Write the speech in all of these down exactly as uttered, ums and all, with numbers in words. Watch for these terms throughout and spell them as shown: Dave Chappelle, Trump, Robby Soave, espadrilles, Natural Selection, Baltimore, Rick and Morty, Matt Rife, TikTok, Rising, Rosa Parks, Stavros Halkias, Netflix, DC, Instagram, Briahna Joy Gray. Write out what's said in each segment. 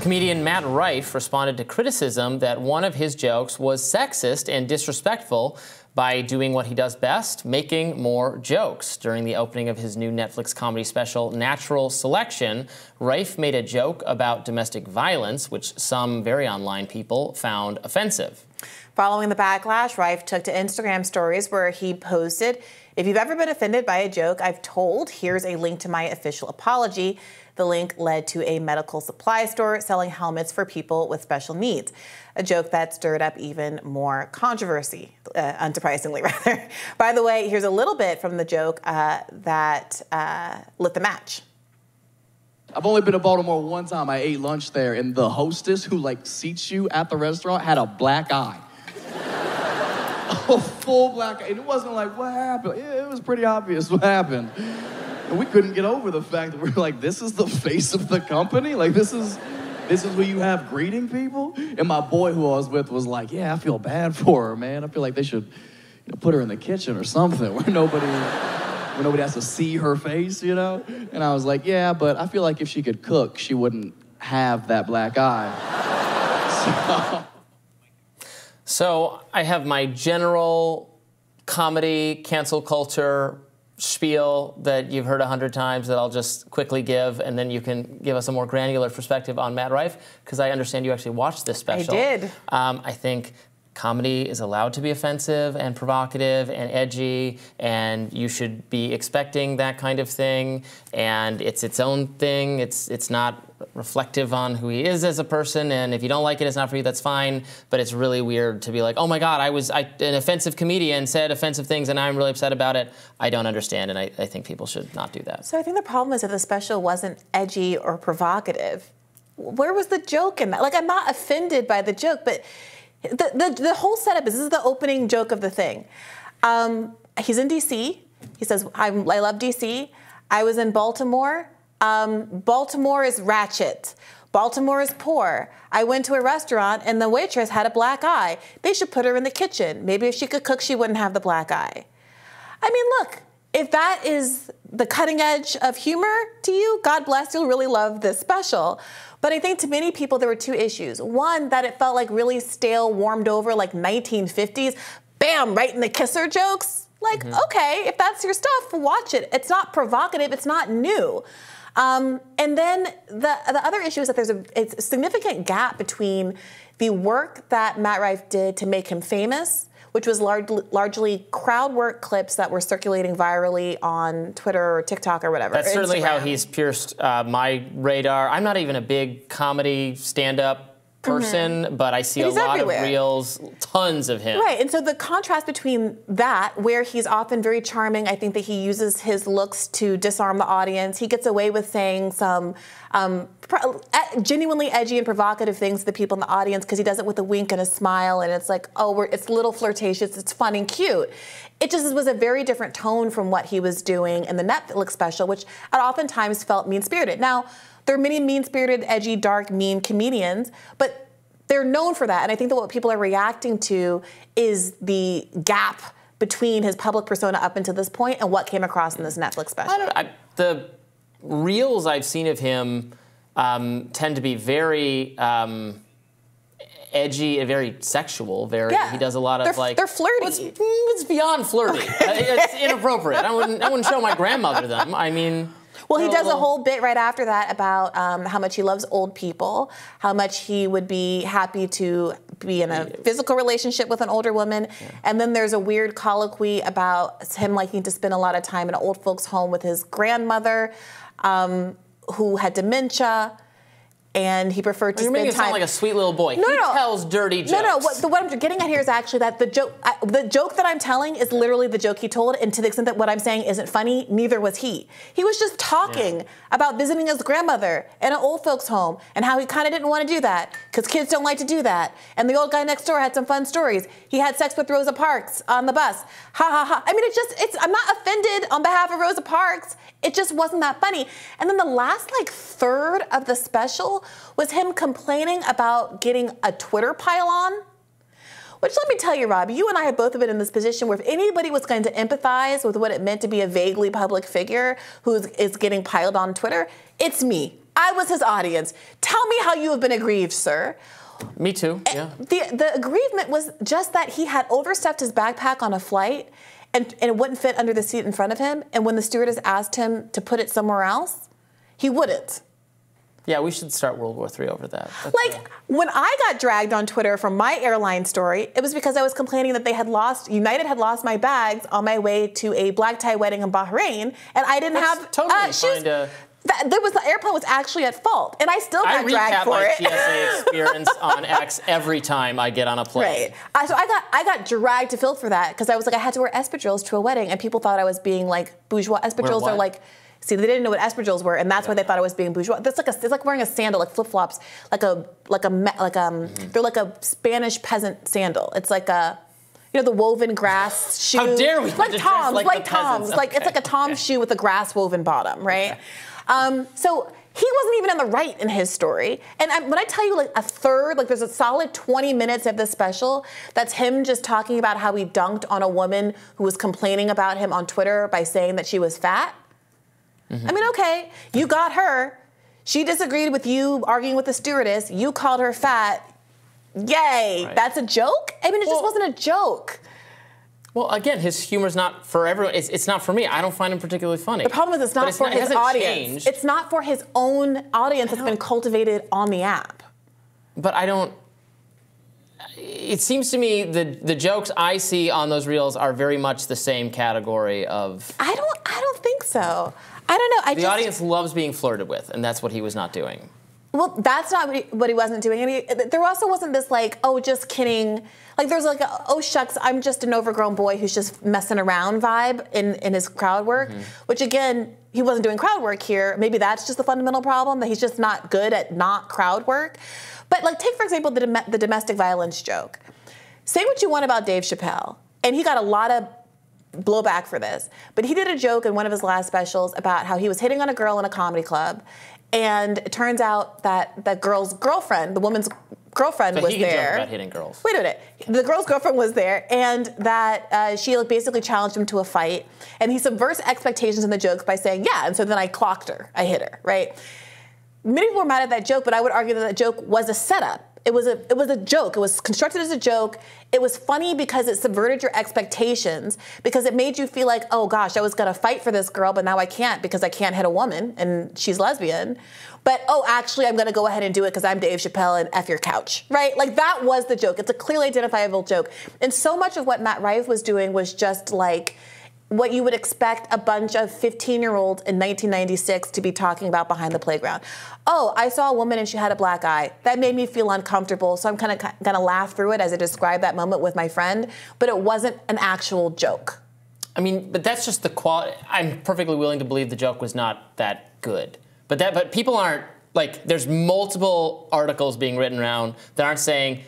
Comedian Matt Rife responded to criticism that one of his jokes was sexist and disrespectful by doing what he does best, making more jokes. During the opening of his new Netflix comedy special, Natural Selection, Rife made a joke about domestic violence, which some very online people found offensive. Following the backlash, Rife took to Instagram stories where he posted, "If you've ever been offended by a joke I've told, here's a link to my official apology." The link led to a medical supply store selling helmets for people with special needs, a joke that stirred up even more controversy, uh, unsurprisingly, rather. By the way, here's a little bit from the joke uh, that uh, lit the match. I've only been to Baltimore one time. I ate lunch there, and the hostess who, like, seats you at the restaurant had a black eye. A full black eye. And it wasn't like, what happened? It was pretty obvious what happened. And we couldn't get over the fact that we're like, this is the face of the company? Like, this is, this is what you have greeting people? And my boy who I was with was like, yeah, I feel bad for her, man. I feel like they should, you know, put her in the kitchen or something where nobody... When nobody has to see her face, you know? And I was like, yeah, but I feel like if she could cook, she wouldn't have that black eye. So, so I have my general comedy, cancel culture spiel that you've heard a hundred times that I'll just quickly give, and then you can give us a more granular perspective on Matt Rife, because I understand you actually watched this special. I did. Um, I think... Comedy is allowed to be offensive and provocative and edgy, and you should be expecting that kind of thing, and it's its own thing. It's, it's not reflective on who he is as a person, and if you don't like it, it's not for you, that's fine, but it's really weird to be like, oh my God, I was I, an offensive comedian, said offensive things, and I'm really upset about it. I don't understand, and I, I think people should not do that. So I think the problem is that the special wasn't edgy or provocative. Where was the joke in that? Like, I'm not offended by the joke, but... The, the, the whole setup is, this is the opening joke of the thing. Um, he's in D C. He says, I'm, I love D C. I was in Baltimore. Um, Baltimore is ratchet. Baltimore is poor. I went to a restaurant and the waitress had a black eye. They should put her in the kitchen. Maybe if she could cook, she wouldn't have the black eye. I mean, look, if that is the cutting edge of humor to you, God bless, you'll really love this special. But I think to many people, there were two issues. One, that it felt like really stale, warmed over, like nineteen fifties, bam, right in the kisser jokes. Like, mm-hmm. okay, if that's your stuff, watch it. It's not provocative, it's not new. Um, and then the, the other issue is that there's a, it's a significant gap between the work that Matt Rife did to make him famous, which was large, largely crowd work clips that were circulating virally on Twitter or TikTok or whatever. That's certainly Instagram. How he's pierced uh, my radar. I'm not even a big comedy stand-up person, mm-hmm. but I see a lot everywhere. Of reels, tons of him. Right, and so the contrast between that, where he's often very charming, I think that he uses his looks to disarm the audience. He gets away with saying some um, genuinely edgy and provocative things to the people in the audience because he does it with a wink and a smile, and it's like, oh, we're, it's a little flirtatious, it's fun and cute. It just was a very different tone from what he was doing in the Netflix special, which I oftentimes felt mean-spirited. Now, there are many mean-spirited, edgy, dark, mean comedians, but they're known for that. And I think that what people are reacting to is the gap between his public persona up until this point and what came across in this Netflix special. I don't, I, the reels I've seen of him um, tend to be very... Um, edgy and very sexual. Very, yeah. He does a lot of they're, like they're flirty. Well, it's, it's beyond flirty. Okay. It's inappropriate. I wouldn't. I wouldn't show my grandmother them. I mean. Well, he does a whole bit right after that about um, how much he loves old people, how much he would be happy to be in a physical relationship with an older woman. Yeah. And then there's a weird colloquy about him liking to spend a lot of time in an old folks' home with his grandmother, um, who had dementia. And he preferred to spend time. You're making him sound like a sweet little boy. No, he no. tells dirty jokes. No, no. What, the, what I'm getting at here is actually that the joke, I, the joke that I'm telling is literally the joke he told. And to the extent that what I'm saying isn't funny, neither was he. He was just talking yeah. about visiting his grandmother in an old folks' home and how he kind of didn't want to do that because kids don't like to do that. And the old guy next door had some fun stories. He had sex with Rosa Parks on the bus. Ha ha ha. I mean, it's just, it's. I'm not offended on behalf of Rosa Parks. It just wasn't that funny. And then the last like third of the special was him complaining about getting a Twitter pile on, which let me tell you, Rob, you and I have both been in this position where if anybody was going to empathize with what it meant to be a vaguely public figure who is, is getting piled on Twitter, it's me. I was his audience. Tell me how you have been aggrieved, sir. Me too, yeah. The, the aggrievement was just that he had overstuffed his backpack on a flight and, and it wouldn't fit under the seat in front of him. And when the stewardess asked him to put it somewhere else, he wouldn't. Yeah, we should start World War Three over that. That's like, right. When I got dragged on Twitter for my airline story, it was because I was complaining that they had lost, United had lost my bags on my way to a black tie wedding in Bahrain, and I didn't That's have totally uh, shoes. To... That, there was, the airplane was actually at fault, and I still got I dragged for it. I recap my T S A experience on X every time I get on a plane. Right. I, so I got, I got dragged to field for that, because I was like, I had to wear espadrilles to a wedding, and people thought I was being, like, bourgeois. Espadrilles are, like... See, they didn't know what espadrilles were, and that's yeah. why they thought I was being bourgeois. That's like a, it's like wearing a sandal, like flip flops, like a like a like um, mm-hmm. they're like a Spanish peasant sandal. It's like a, you know, the woven grass shoe. How dare we? Like Toms, like, like Toms, okay. like it's like a Tom okay. shoe with a grass woven bottom, right? Okay. Um, so he wasn't even on the right in his story, and I, when I tell you like a third, like there's a solid twenty minutes of this special that's him just talking about how he dunked on a woman who was complaining about him on Twitter by saying that she was fat. Mm-hmm. I mean, okay, you got her. She disagreed with you arguing with the stewardess. You called her fat. Yay. Right. That's a joke? I mean, it well, just wasn't a joke. Well, again, his humor's not for everyone. It's, it's not for me. I don't find him particularly funny. The problem is it's not it's for not, his it audience. Changed. It's not for his own audience that's been cultivated on the app. But I don't... It seems to me the the jokes I see on those reels are very much the same category of... I don't, I don't think so. I don't know. I the just, audience loves being flirted with, and that's what he was not doing. Well, that's not what he, what he wasn't doing. And he, there also wasn't this like, oh, just kidding. Like there's like, a, oh shucks, I'm just an overgrown boy who's just messing around vibe in, in his crowd work, mm-hmm. which again, he wasn't doing crowd work here. Maybe that's just the fundamental problem, that he's just not good at not crowd work. But like take, for example, the, dom the domestic violence joke. Say what you want about Dave Chappelle, and he got a lot of blowback for this, but he did a joke in one of his last specials about how he was hitting on a girl in a comedy club, and it turns out that the girl's girlfriend, the woman's girlfriend, so was he there. About hitting girls. Wait a minute, the girl's girlfriend was there, and that uh, she like, basically challenged him to a fight, and he subverts expectations in the jokes by saying, "Yeah," and so then I clocked her, I hit her, right? Many people were mad at that joke, but I would argue that that joke was a setup. It was a, it was a joke. It was constructed as a joke. It was funny because it subverted your expectations, because it made you feel like, oh gosh, I was gonna fight for this girl, but now I can't because I can't hit a woman and she's lesbian. But oh, actually, I'm gonna go ahead and do it because I'm Dave Chappelle and F your couch, right? Like that was the joke. It's a clearly identifiable joke. And so much of what Matt Rife was doing was just like what you would expect a bunch of fifteen-year-olds in nineteen ninety-six to be talking about behind the playground. Oh, I saw a woman and she had a black eye. That made me feel uncomfortable, so I'm kind of going to laugh through it as I describe that moment with my friend, but it wasn't an actual joke. I mean, but that's just the quality. I'm perfectly willing to believe the joke was not that good. But that, but people aren't, like, there's multiple articles being written around that aren't saying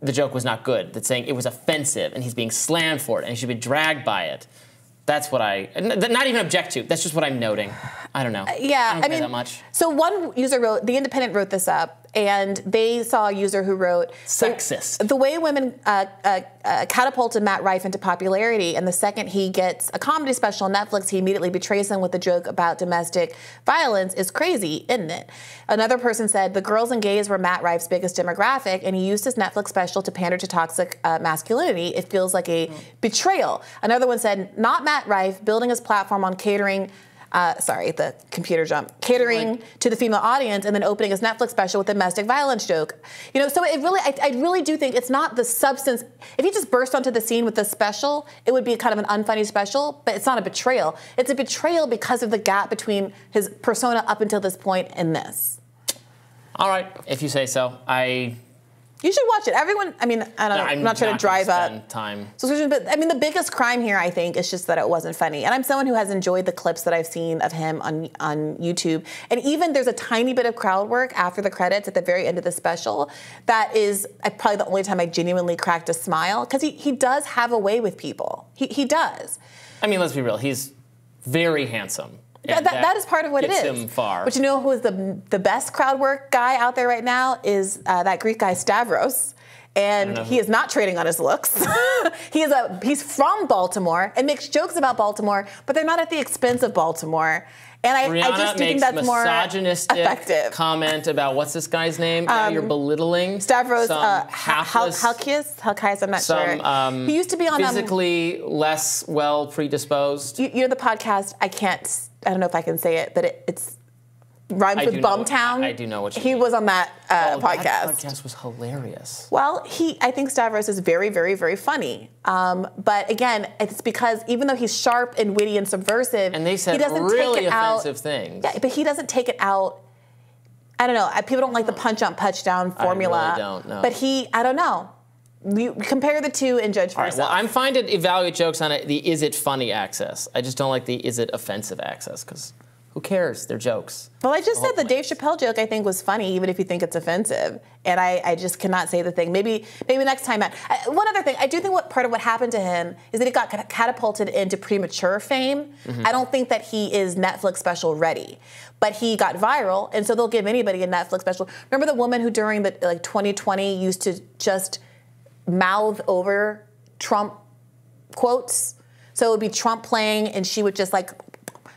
the joke was not good, that's saying it was offensive and he's being slammed for it and he should be dragged by it. That's what I, not even object to, that's just what I'm noting. I don't know. Yeah, I don't I mean, that much. So one user wrote, The Independent wrote this up, and they saw a user who wrote, sexist. The, the way women uh, uh, uh, catapulted Matt Rife into popularity, and the second he gets a comedy special on Netflix, he immediately betrays them with a joke about domestic violence is crazy, isn't it? Another person said, the girls and gays were Matt Rife's biggest demographic, and he used his Netflix special to pander to toxic uh, masculinity. It feels like a mm. betrayal. Another one said, not Matt Rife building his platform on catering Uh, sorry, the computer jump, catering like, to the female audience and then opening his Netflix special with a domestic violence joke. You know, so it really, I, I really do think it's not the substance. If you just burst onto the scene with this special, it would be kind of an unfunny special, but it's not a betrayal. It's a betrayal because of the gap between his persona up until this point and this. All right, if you say so. I... You should watch it. Everyone, I mean, I don't know, I'm, I'm not trying not to drive up time. So, but I mean, the biggest crime here, I think, is just that it wasn't funny. And I'm someone who has enjoyed the clips that I've seen of him on, on YouTube. And even there's a tiny bit of crowd work after the credits at the very end of the special. That is probably the only time I genuinely cracked a smile, because he, he does have a way with people. He, he does. I mean, let's be real. He's very handsome. That, that, that is part of what it is. Gets him far. But you know who is the the best crowd work guy out there right now is uh, that Greek guy Stavros, And he is not trading on his looks. he is a he's from Baltimore and makes jokes about Baltimore, but they're not at the expense of Baltimore. And I, I just do think that's more misogynistic effective. Comment about what's this guy's name? Um, now you're belittling Stavros uh, Halkias. Halkias, Halkias. I'm not some, sure. Um, he used to be on physically um, less well predisposed. You, you know the podcast. I can't. I don't know if I can say it, but it, it's. Rhymes I with Bumtown. Know, I do know what you He mean. Was on that uh, oh, podcast. That podcast was hilarious. Well, he, I think Stavros is very, very, very funny. Um, but again, it's because even though he's sharp and witty and subversive, and they said he doesn't really take it offensive out, things. Yeah, but he doesn't take it out. I don't know. People don't like the punch on punch down formula. I really don't know. But he, I don't know. You compare the two and judge for yourself. All right, well, I'm fine to evaluate jokes on it, the is it funny axis. I just don't like the is it offensive axis because. Who cares? They're jokes. Well, I just said the Dave Chappelle joke I think was funny, even if you think it's offensive. And I, I just cannot say the thing. Maybe maybe next time, Matt. I, one other thing. I do think what part of what happened to him is that he got catapulted into premature fame. Mm-hmm. I don't think that he is Netflix special ready. But he got viral, and so they'll give anybody a Netflix special. Remember the woman who during the like twenty twenty used to just mouth over Trump quotes? So it would be Trump playing, and she would just like...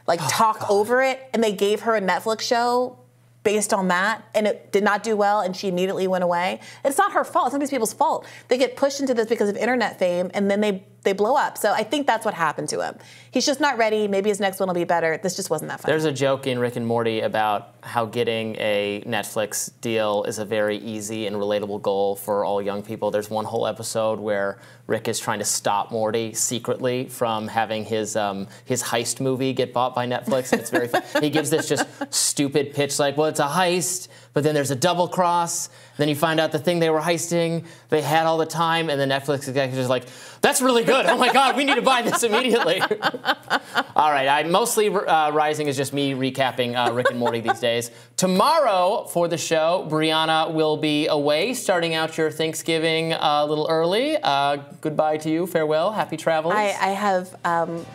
like oh, talk God. Over it, and they gave her a Netflix show based on that, and it did not do well, and she immediately went away. It's not her fault. It's not these people's fault. They get pushed into this because of internet fame, and then they, they blow up. So I think that's what happened to him. He's just not ready. Maybe his next one will be better. This just wasn't that funny. There's a joke in Rick and Morty about how getting a Netflix deal is a very easy and relatable goal for all young people. There's one whole episode where Rick is trying to stop Morty secretly from having his um, his heist movie get bought by Netflix. And it's very fun. He gives this just stupid pitch like, well, it's a heist, but then there's a double cross. Then you find out the thing they were heisting, they had all the time, and the Netflix executives are like, that's really good. Oh, my God, we need to buy this immediately. All right, I mostly uh, Rising is just me recapping uh, Rick and Morty these days. Tomorrow for the show, Briahna will be away, starting out your Thanksgiving a little early. Uh, goodbye to you. Farewell. Happy travels. I, I have... Um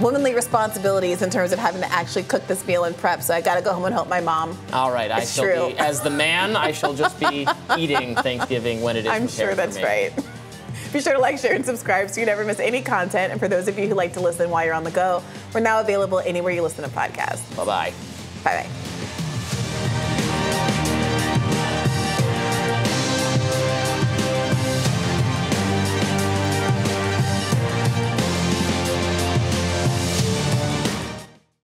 womanly responsibilities in terms of having to actually cook this meal and prep, so I gotta go home and help my mom. All right, it's I shall true. Be, as the man, I shall just be eating Thanksgiving when it is I'm sure that's for me. Right. Be sure to like, share, and subscribe so you never miss any content, and for those of you who like to listen while you're on the go, we're now available anywhere you listen to podcasts. Bye-bye. Bye-bye.